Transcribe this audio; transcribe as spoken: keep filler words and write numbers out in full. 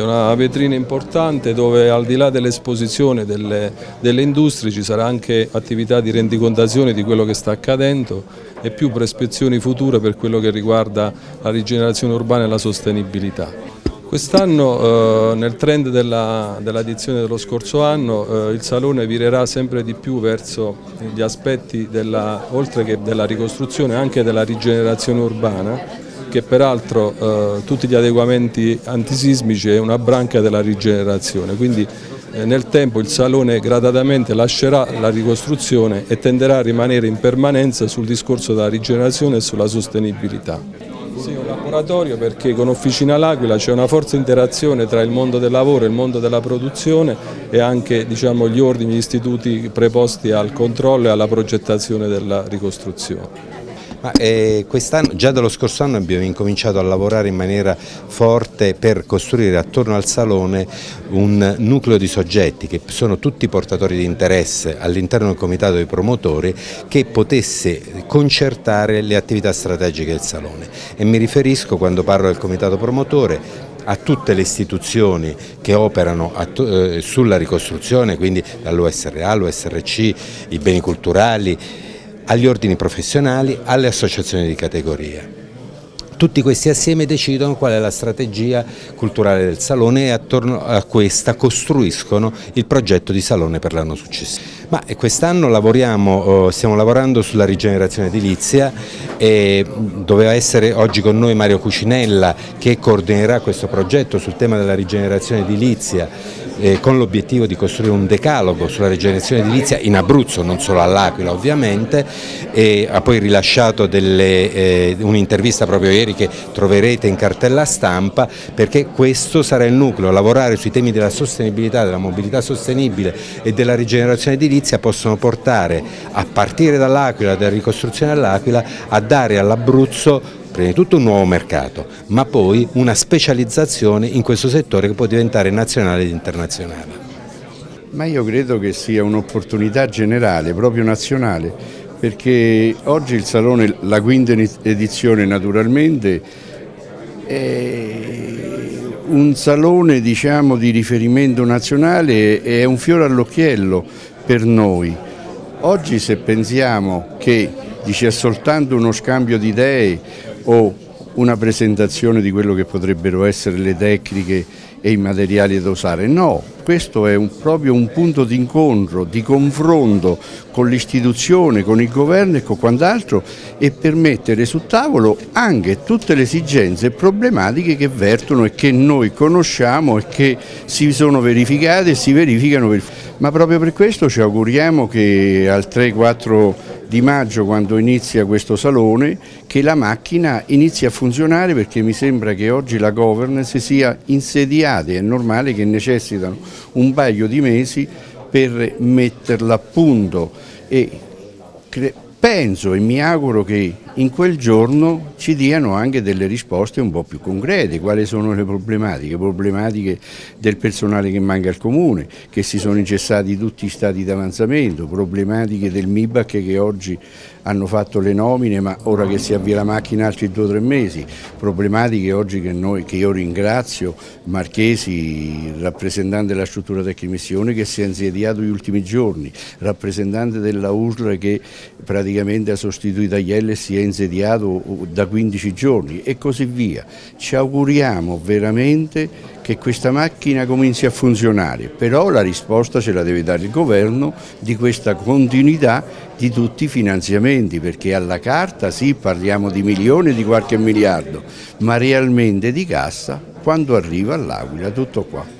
È una vetrina importante dove al di là dell'esposizione delle, delle industrie ci sarà anche attività di rendicontazione di quello che sta accadendo e più prospezioni future per quello che riguarda la rigenerazione urbana e la sostenibilità. Quest'anno eh, nel trend della, dell'edizione dello scorso anno eh, il Salone virerà sempre di più verso gli aspetti della, oltre che della ricostruzione anche della rigenerazione urbana, che peraltro eh, tutti gli adeguamenti antisismici è una branca della rigenerazione, quindi eh, nel tempo il Salone gradatamente lascerà la ricostruzione e tenderà a rimanere in permanenza sul discorso della rigenerazione e sulla sostenibilità. Sì, un laboratorio perché con Officina L'Aquila c'è una forte interazione tra il mondo del lavoro e il mondo della produzione e anche diciamo, gli ordini, gli istituti preposti al controllo e alla progettazione della ricostruzione. Ma, eh, quest'anno, già dallo scorso anno abbiamo incominciato a lavorare in maniera forte per costruire attorno al Salone un nucleo di soggetti che sono tutti portatori di interesse all'interno del comitato dei promotori che potesse concertare le attività strategiche del Salone e mi riferisco quando parlo del comitato promotore a tutte le istituzioni che operano sulla ricostruzione, quindi dall'U S R A all'U S R C, i beni culturali, agli ordini professionali, alle associazioni di categoria. Tutti questi assieme decidono qual è la strategia culturale del Salone e attorno a questa costruiscono il progetto di Salone per l'anno successivo. Ma quest'anno lavoriamo, stiamo lavorando sulla rigenerazione edilizia e doveva essere oggi con noi Mario Cucinella che coordinerà questo progetto sul tema della rigenerazione edilizia con l'obiettivo di costruire un decalogo sulla rigenerazione edilizia in Abruzzo, non solo all'Aquila ovviamente, e ha poi rilasciato eh, un'intervista proprio ieri che troverete in cartella stampa perché questo sarà il nucleo, lavorare sui temi della sostenibilità, della mobilità sostenibile e della rigenerazione edilizia possono portare a partire dall'Aquila, dalla ricostruzione all'Aquila, a dare all'Abruzzo prima di tutto un nuovo mercato, ma poi una specializzazione in questo settore che può diventare nazionale ed internazionale. Ma io credo che sia un'opportunità generale, proprio nazionale, perché oggi il Salone, la quinta edizione naturalmente, è un salone diciamo, di riferimento nazionale e è un fiore all'occhiello per noi. Oggi se pensiamo che c'è soltanto uno scambio di idee o una presentazione di quello che potrebbero essere le tecniche e i materiali da usare. No, questo è un, proprio un punto di incontro, di confronto con l'istituzione, con il governo e con quant'altro e per mettere sul tavolo anche tutte le esigenze e problematiche che vertono e che noi conosciamo e che si sono verificate e si verificano. Ma proprio per questo ci auguriamo che al tre quattro di maggio, quando inizia questo Salone, che la macchina inizi a funzionare perché mi sembra che oggi la governance sia insediata, è normale che necessitano un paio di mesi per metterla a punto e penso e mi auguro che in quel giorno ci diano anche delle risposte un po' più concrete, quali sono le problematiche, problematiche del personale che manca al Comune, che si sono incessati tutti gli stati d'avanzamento, problematiche del MIBAC che oggi hanno fatto le nomine ma ora che si avvia la macchina altri due o tre mesi, problematiche oggi che, noi, che io ringrazio Marchesi, rappresentante della struttura tecnomissione che si è insediato gli ultimi giorni, rappresentante della U R S S che praticamente ha sostituito gli L S I insediato da quindici giorni e così via. Ci auguriamo veramente che questa macchina cominci a funzionare, però la risposta ce la deve dare il governo di questa continuità di tutti i finanziamenti, perché alla carta sì parliamo di milioni, di qualche miliardo, ma realmente di cassa quando arriva all'Aquila tutto qua.